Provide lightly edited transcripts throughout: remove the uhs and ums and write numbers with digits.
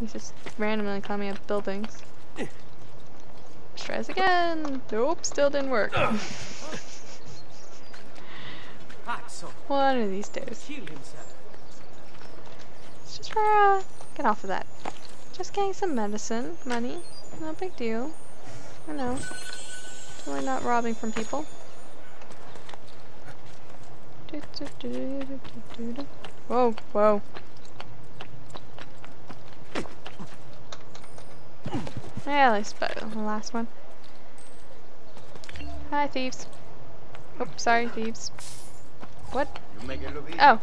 He's just randomly climbing up buildings. Let's try this again. Nope, still didn't work. One of these days. Let's just try to get off of that. Just getting some medicine, money. No big deal. I know. We're not robbing from people. Whoa, whoa. Yeah, at least better than the last one. Hi, thieves. Oops, sorry, thieves. What? Oh.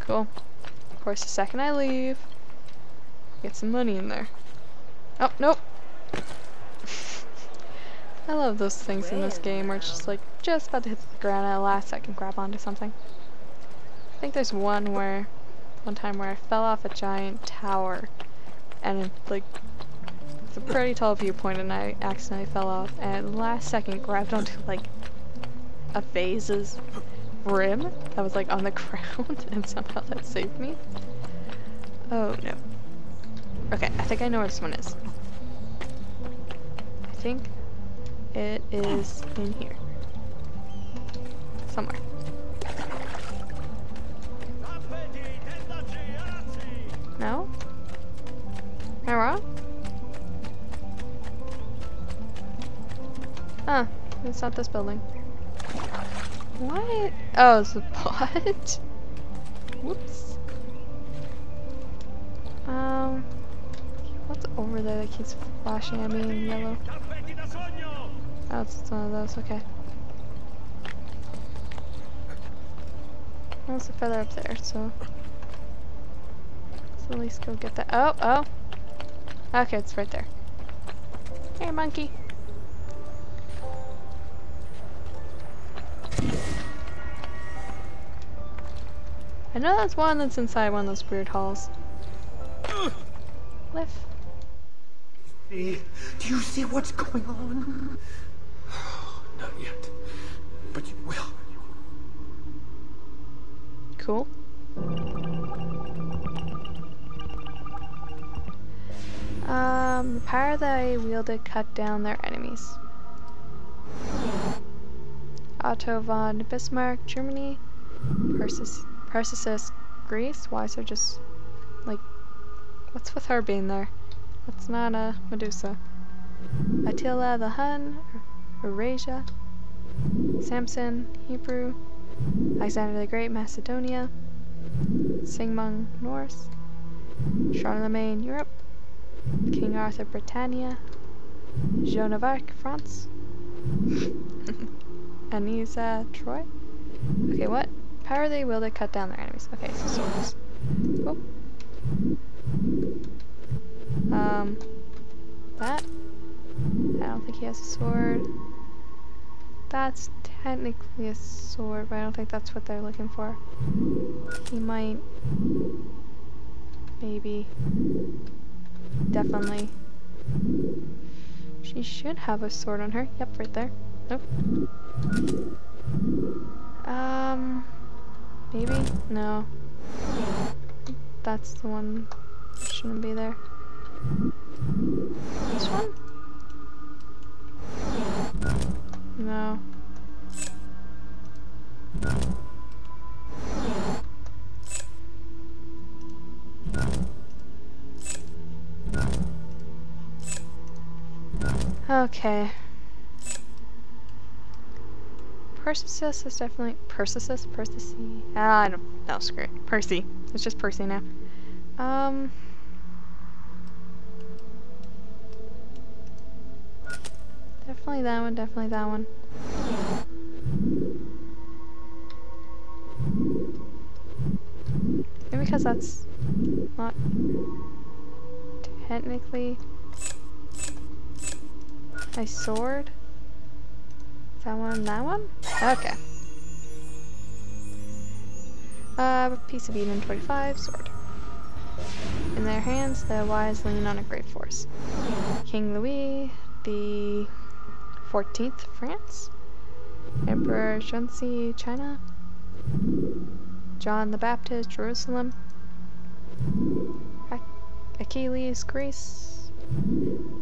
Cool. Of course, the second I leave, get some money in there. Oh, nope. I love those things in this game where it's just like, just about to hit the ground at last I can grab onto something. I think there's one time where I fell off a giant tower and it, like, it's a pretty tall viewpoint and I accidentally fell off and at the last second grabbed onto like a vase's rim that was like on the ground and somehow that saved me. Oh no. Okay, I think I know where this one is. I think it is in here. Somewhere. No? Am I wrong? Ah, it's not this building. What? Oh, it's a pot? Whoops. What's over there that keeps flashing at me in yellow? Oh, it's one of those, okay. Well, it's further up there, so let's at least go get that. Oh, oh! Okay, it's right there. Hey, monkey! I know that's one that's inside one of those weird halls. Cliff? Do you see what's going on? Not yet, but you will. Cool. The power that I wielded cut down their enemies. Otto von Bismarck, Germany. Percesis, Greece. Why is there just, like, what's with her being there? That's not a Medusa. Attila the Hun. Eurasia, Samson, Hebrew, Alexander the Great, Macedonia, Sigmund, Norse, Charlemagne, Europe, King Arthur, Britannia, Joan of Arc, France, Anissa, Troy. Okay, what? Power they wielded cut down their enemies. Okay, so swords. Cool. That. I don't think he has a sword. That's technically a sword, but I don't think that's what they're looking for. He might... maybe... definitely. She should have a sword on her. Yep, right there. Nope. Maybe? No. That's the one that shouldn't be there. This one? No. Okay. Percesis is definitely Percesis? Percy? Ah, I don't know, screw it. Percy. It's just Percy now. Definitely that one, definitely that one. Maybe because that's not technically my sword. That one, that one? Okay. Piece of Eden 25, sword. In their hands, the wise lean on a great force. King Louis, the 14th, France. Emperor Shunsi, China. John the Baptist, Jerusalem. Ach Achilles, Greece.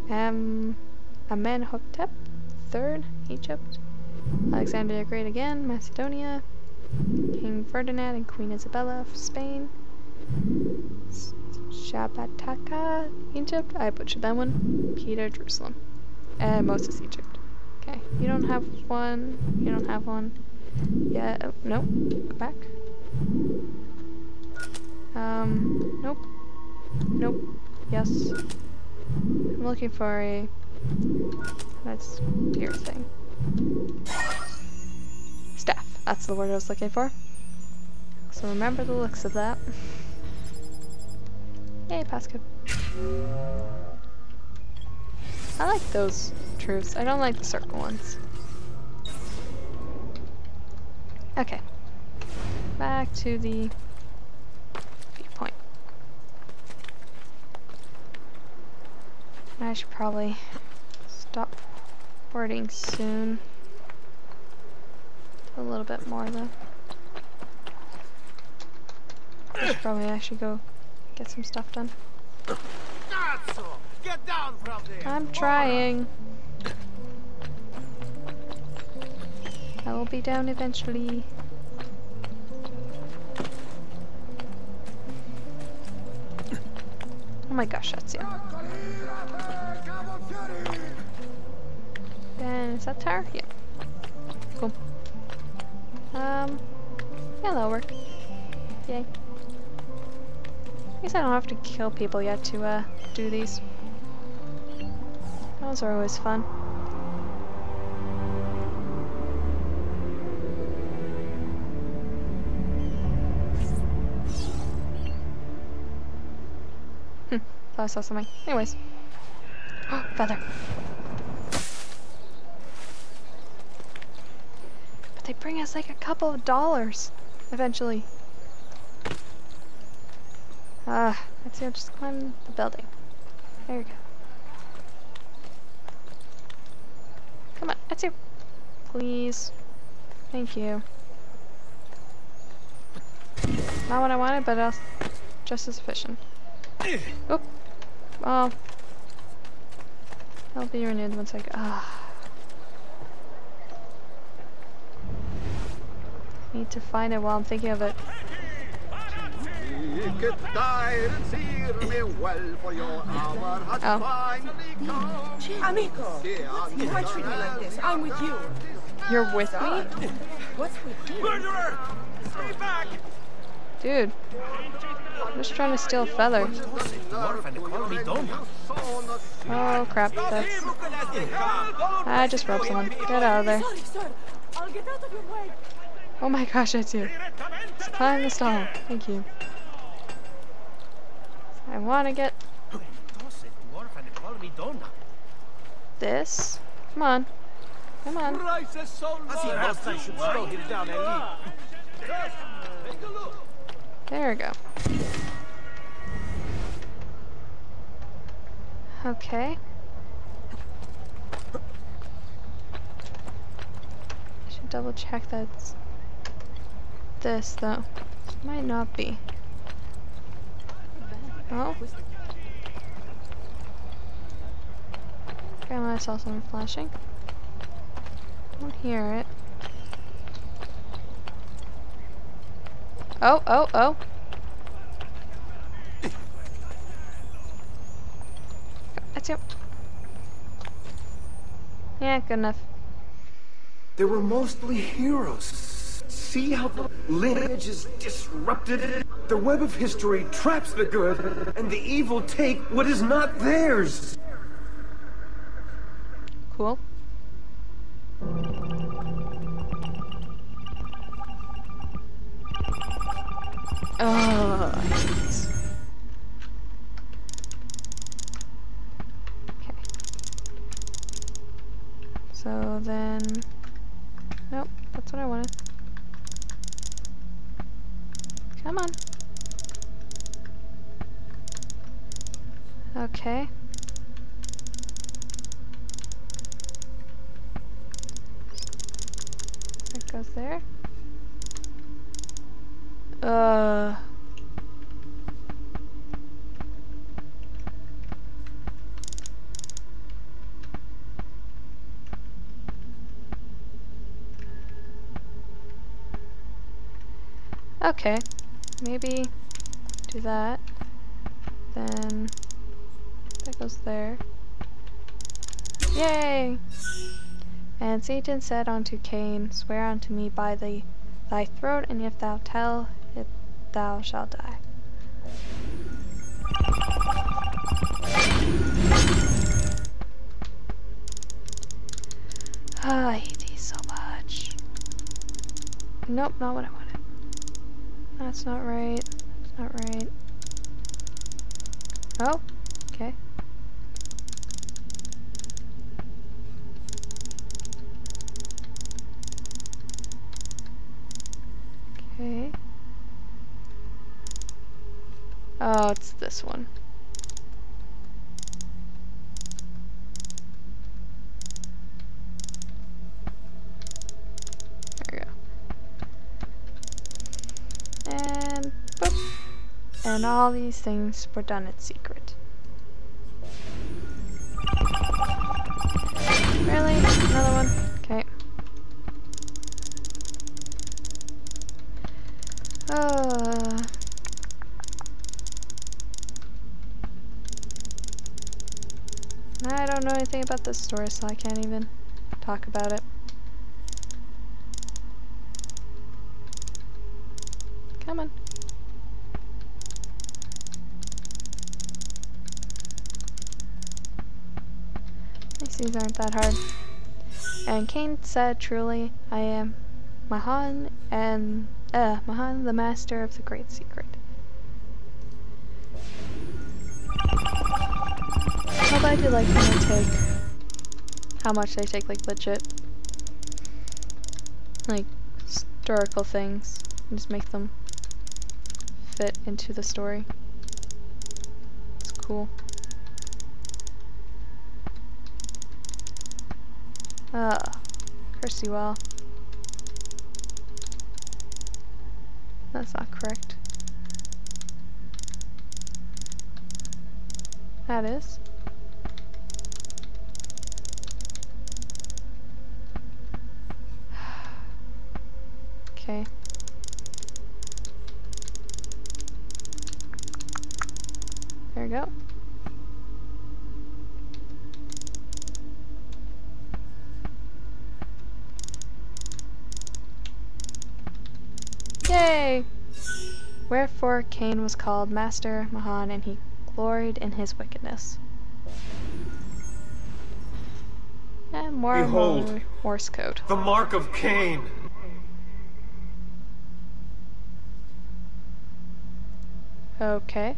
Amenhotep III, Egypt. Alexander the Great again, Macedonia. King Ferdinand and Queen Isabella of Spain. Shabbataka, Egypt. I butchered that one. Peter, Jerusalem. Moses, Egypt. Okay, you don't have one. You don't have one. Yeah, oh, nope. Go back. Nope. Nope. Yes. I'm looking for a... That's deer thing. Staff. That's the word I was looking for. So remember the looks of that. Yay, passcode. I like those truths. I don't like the circle ones. Okay. Back to the viewpoint. I should probably stop boarding soon. A little bit more though. I should probably actually go get some stuff done. Get down from there. I'm trying. I will be down eventually. Oh my gosh, that's you. Then is that tar? Yeah. Cool. Yeah, that'll work. Yay. I guess I don't have to kill people yet to do these. Those are always fun. I saw something. Anyways. Oh, feather. But they bring us like a couple of dollars eventually. Let's see, I'll just climb the building. There we go. Come on, Ezio. Please. Thank you. Not what I wanted, but just as efficient. Oh. Oh. I'll be renewed once I go. Ah. I need to find it while I'm thinking of it. Oh. Amico, why treat me like this? I'm with you. You're with me? What's with you? Murderer! Stay back! Dude. I'm just trying to steal a feather. Oh crap, that's... I just robbed someone. Get out of there. Oh my gosh, it's you. Just climb the stall. Thank you. I want to get... this? Come on. Come on. There we go. Okay. I should double check that's this though. Might not be. Oh. Okay, I saw something flashing. Don't hear it. Oh, oh, oh. That's it. Yeah, good enough. They were mostly heroes. See how the lineage is disrupted? The web of history traps the good, and the evil take what is not theirs. Cool. Oh, jeez. Okay. So then... Nope, that's what I wanted. Come on. Okay. That goes there. Okay, maybe do that. Then that goes there. Yay! And Satan said unto Cain, swear unto me by thy throat, and if thou tell it, thou shalt die. Ah, I hate these so much. Nope, not what I wanted. That's not right. That's not right. Oh, okay. Okay. Oh, it's this one. And all these things were done in secret. Really? Another one? Okay. I don't know anything about this story, so I can't even talk about it. Come on. These aren't that hard. And Cain said, truly, I am Mahan, and Mahan, the master of the great secret. Although I do like when they take how much they take, like, legit, like, historical things, and just make them fit into the story. It's cool. Curse you all. That's not correct. That is. Okay. There we go. Yay! Wherefore Cain was called Master Mahan, and he gloried in his wickedness. And more Morse code. The mark of Cain. Okay.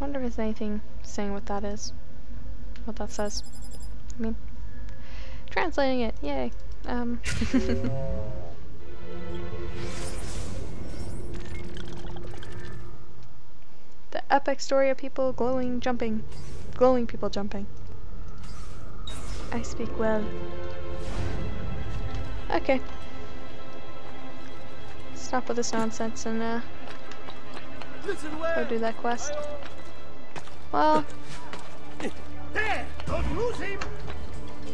Wonder if there's anything saying what that is. What that says. I mean, translating it. Yay. The epic story of people glowing people jumping. I speak well. Okay. Stop with this nonsense and go do that quest. Well.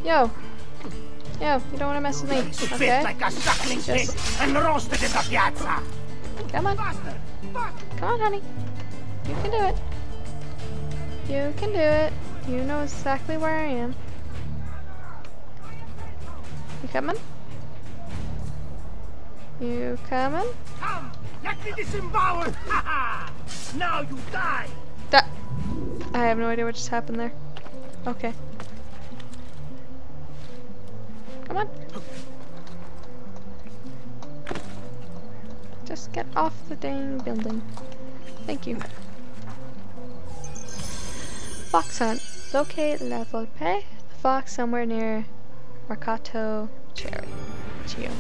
Yo. Yo, you don't want to mess with me. Okay. Like a suckling pig and roasted in the piazza. Come on. Come on, honey. You can do it. You can do it. You know exactly where I am. You coming? You coming? Come! Let me disembower! Haha! Now you die! I have no idea what just happened there. Okay. Come on. Just get off the dang building. Thank you. Fox hunt. Locate La Volpe, the fox somewhere near Mercato Cherry. Oh,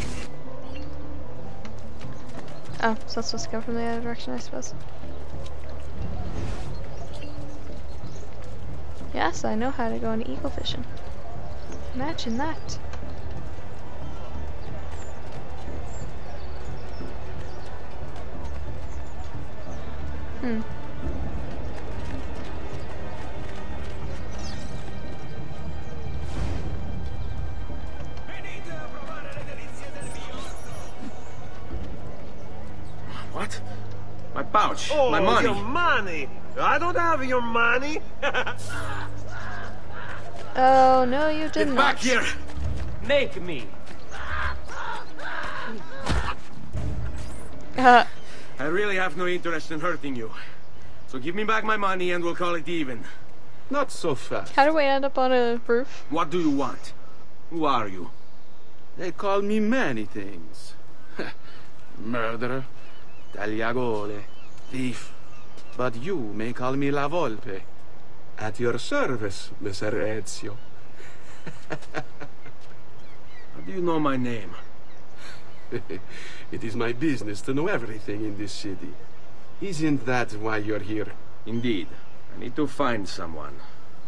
so I'm supposed to go from the other direction, I suppose. Yes, I know how to go into eagle fishing. Imagine that. Hmm. pouch. Oh, my money. Your money. I don't have your money. Oh, no, you did not. Get back here. Make me. I really have no interest in hurting you. So give me back my money and we'll call it even. Not so fast. How do we end up on a roof? What do you want? Who are you? They call me many things. Murderer, tagliagole, thief. But you may call me La Volpe. At your service, Mr. Ezio. How do you know my name? It is my business to know everything in this city. Isn't that why you're here? Indeed. I need to find someone.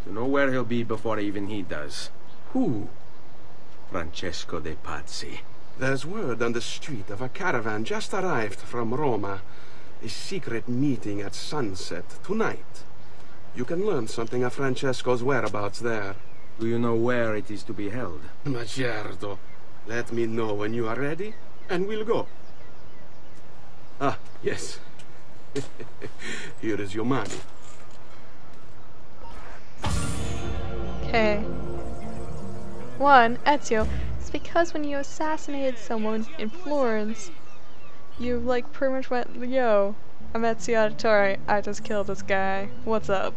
To know where he'll be before even he does. Who? Francesco de Pazzi. There's word on the street of a caravan just arrived from Roma. A secret meeting at sunset tonight. You can learn something of Francesco's whereabouts there. Do you know where it is to be held? Ma certo. Let me know when you are ready, and we'll go. Ah, yes. Here is your money. Okay. 1. Ezio, it's because when you assassinated someone in Florence, you like pretty much went, yo, I'm Ezio Auditore, I just killed this guy, what's up?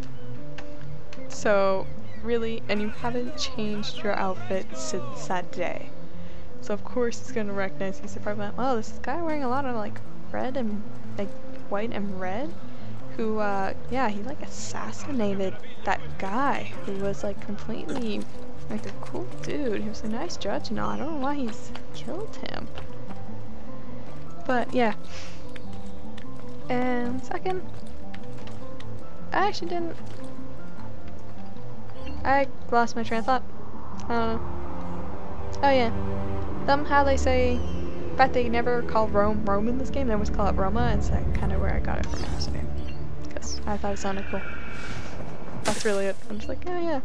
So, really, and you haven't changed your outfit since that day. So of course he's gonna recognize you. So probably, oh, this guy wearing a lot of like red and like white and red, who yeah, he like assassinated that guy who was like completely like a cool dude. He was a nice judge and all. I don't know why he's killed him. But yeah. And second, I actually didn't. I lost my train of thought. I don't know. Oh yeah. Somehow they say. In fact, they never call Rome Rome in this game. They always call it Roma, and it's like kind of where I got it from yesterday. Because I thought it sounded cool. That's really it. I'm just like, oh yeah.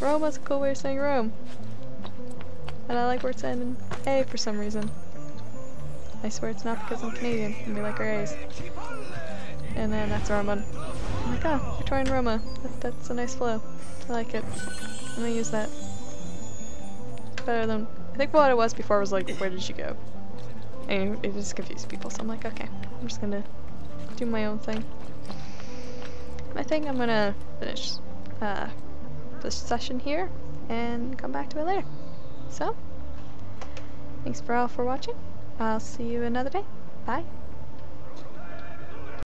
Rome is a cool way of saying Rome. And I like where it's ending A for some reason. I swear it's not because I'm Canadian and we like our A's. And then that's Roman. I'm like, oh, Victorian Roma. That's a nice flow. I like it. I'm gonna use that. It's better than. I think what it was before was like, where did she go? And it just confused people, so I'm like, okay, I'm just gonna do my own thing. I think I'm gonna finish this session here and come back to it later. So, thanks for all for watching. I'll see you another day. Bye.